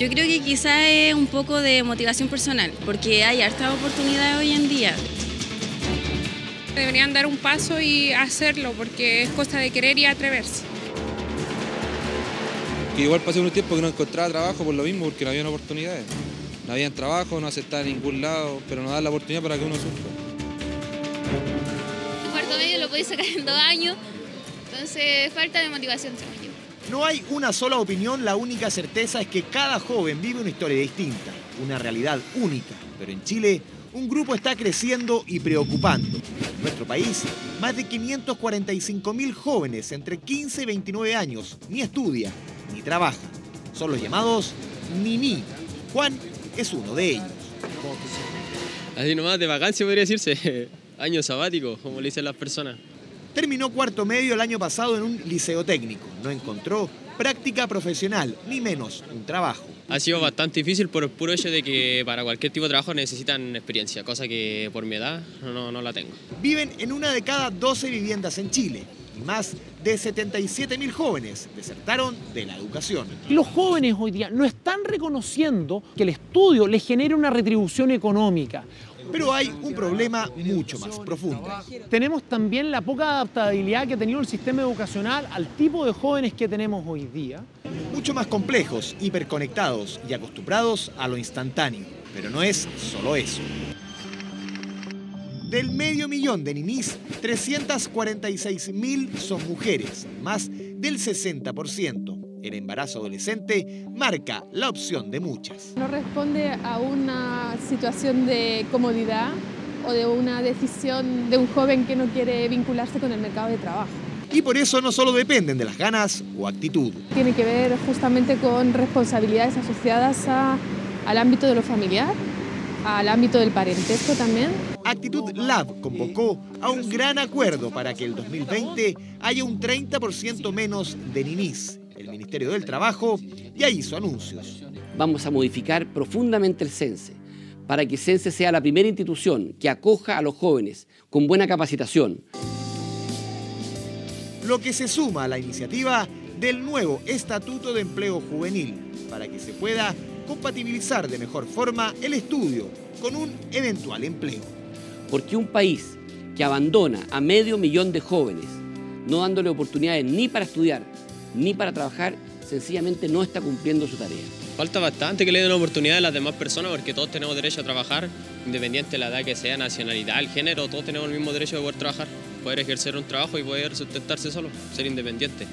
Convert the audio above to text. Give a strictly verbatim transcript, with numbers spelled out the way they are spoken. Yo creo que quizá es un poco de motivación personal, porque hay hartas oportunidades hoy en día. Deberían dar un paso y hacerlo, porque es cosa de querer y atreverse. Que igual pasé un tiempo que no encontraba trabajo por lo mismo, porque no había oportunidades. No había trabajo, no aceptaba en ningún lado, pero nos da la oportunidad para que uno surja. El cuarto medio lo podéis sacar en dos años, entonces falta de motivación. No hay una sola opinión, la única certeza es que cada joven vive una historia distinta, una realidad única. Pero en Chile, un grupo está creciendo y preocupando. En nuestro país, más de quinientos cuarenta y cinco mil jóvenes entre quince y veintinueve años ni estudia ni trabaja. Son los llamados N I N I. Juan es uno de ellos. Así nomás, de vacancia podría decirse. Año sabático, como le dicen las personas. Terminó cuarto medio el año pasado en un liceo técnico. No encontró práctica profesional, ni menos un trabajo. Ha sido bastante difícil por el puro hecho de que para cualquier tipo de trabajo necesitan experiencia, cosa que por mi edad no, no la tengo. Viven en una de cada doce viviendas en Chile. Y más de setenta y siete mil jóvenes desertaron de la educación. Los jóvenes hoy día no están reconociendo que el estudio les genera una retribución económica. Pero hay un problema mucho más profundo. Tenemos también la poca adaptabilidad que ha tenido el sistema educacional al tipo de jóvenes que tenemos hoy día. Mucho más complejos, hiperconectados y acostumbrados a lo instantáneo. Pero no es solo eso. Del medio millón de ninis, trescientos cuarenta y seis mil son mujeres, más del sesenta por ciento. El embarazo adolescente marca la opción de muchas. No responde a una situación de comodidad o de una decisión de un joven que no quiere vincularse con el mercado de trabajo. Y por eso no solo dependen de las ganas o actitud. Tiene que ver justamente con responsabilidades asociadas a, al ámbito de lo familiar, al ámbito del parentesco también. Actitud Lab convocó a un gran acuerdo para que el dos mil veinte haya un treinta por ciento menos de ninis. El Ministerio del Trabajo ya hizo anuncios. Vamos a modificar profundamente el CENSE para que CENSE sea la primera institución que acoja a los jóvenes con buena capacitación. Lo que se suma a la iniciativa del nuevo Estatuto de Empleo Juvenil para que se pueda compatibilizar de mejor forma el estudio con un eventual empleo. Porque un país que abandona a medio millón de jóvenes, no dándole oportunidades ni para estudiar, ni para trabajar, sencillamente no está cumpliendo su tarea. Falta bastante que le den oportunidad a las demás personas, porque todos tenemos derecho a trabajar, independiente de la edad que sea, nacionalidad, el género, todos tenemos el mismo derecho de poder trabajar, poder ejercer un trabajo y poder sustentarse solo, ser independiente.